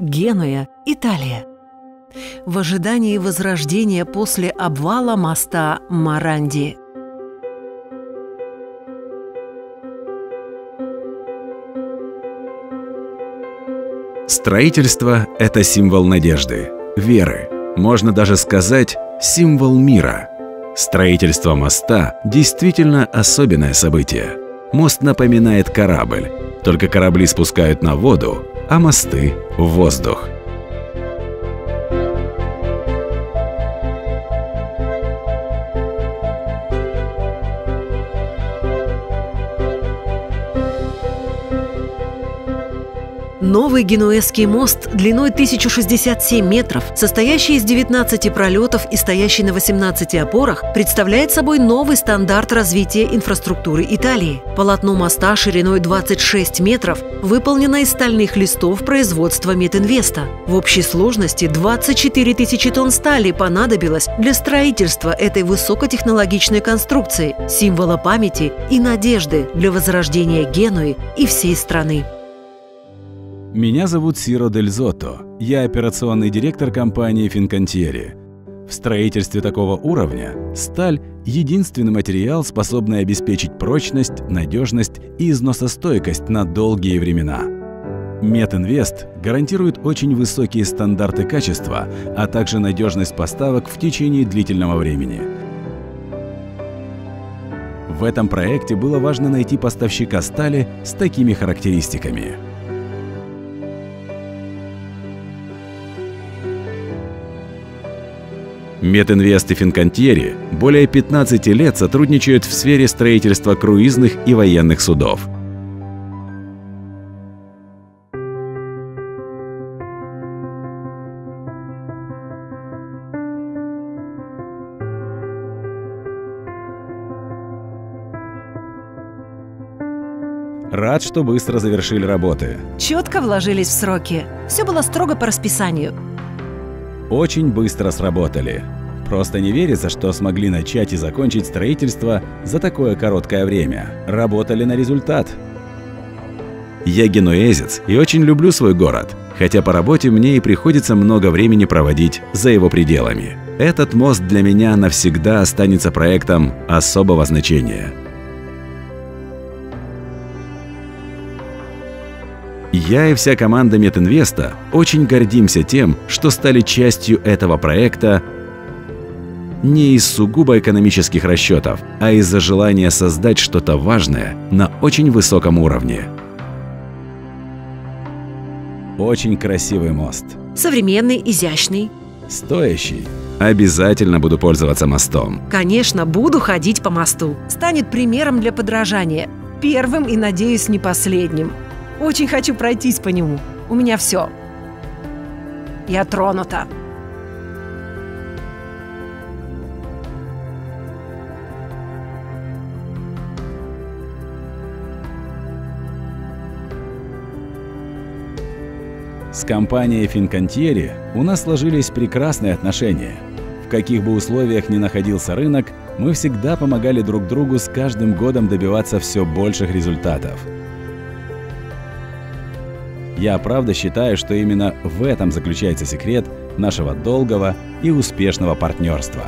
Генуя, Италия. В ожидании возрождения после обвала моста Маранди. Строительство – это символ надежды, веры, можно даже сказать, символ мира. Строительство моста – действительно особенное событие. Мост напоминает корабль, только корабли спускают на воду, а мосты – в воздух. Новый генуэзский мост длиной 1067 метров, состоящий из 19 пролетов и стоящий на 18 опорах, представляет собой новый стандарт развития инфраструктуры Италии. Полотно моста шириной 26 метров выполнено из стальных листов производства Метинвеста. В общей сложности 24 тысячи тонн стали понадобилось для строительства этой высокотехнологичной конструкции, символа памяти и надежды для возрождения Генуи и всей страны. Меня зовут Сиро Дельзотто. Я операционный директор компании «Финкантьери». В строительстве такого уровня сталь – единственный материал, способный обеспечить прочность, надежность и износостойкость на долгие времена. Метинвест гарантирует очень высокие стандарты качества, а также надежность поставок в течение длительного времени. В этом проекте было важно найти поставщика стали с такими характеристиками. Метинвест и Финкантьери более 15 лет сотрудничают в сфере строительства круизных и военных судов. Рад, что быстро завершили работы. Четко вложились в сроки. Все было строго по расписанию. Очень быстро сработали. Просто не верится, что смогли начать и закончить строительство за такое короткое время. Работали на результат. Я генуэзец и очень люблю свой город, хотя по работе мне и приходится много времени проводить за его пределами. Этот мост для меня навсегда останется проектом особого значения. Я и вся команда Метинвеста очень гордимся тем, что стали частью этого проекта не из сугубо экономических расчетов, а из-за желания создать что-то важное на очень высоком уровне. Очень красивый мост. Современный, изящный. Стоящий. Обязательно буду пользоваться мостом. Конечно, буду ходить по мосту. Станет примером для подражания. Первым и, надеюсь, не последним. Очень хочу пройтись по нему. У меня все. Я тронута. С компанией «Финкантьери» у нас сложились прекрасные отношения. В каких бы условиях ни находился рынок, мы всегда помогали друг другу с каждым годом добиваться все больших результатов. Я правда считаю, что именно в этом заключается секрет нашего долгого и успешного партнерства.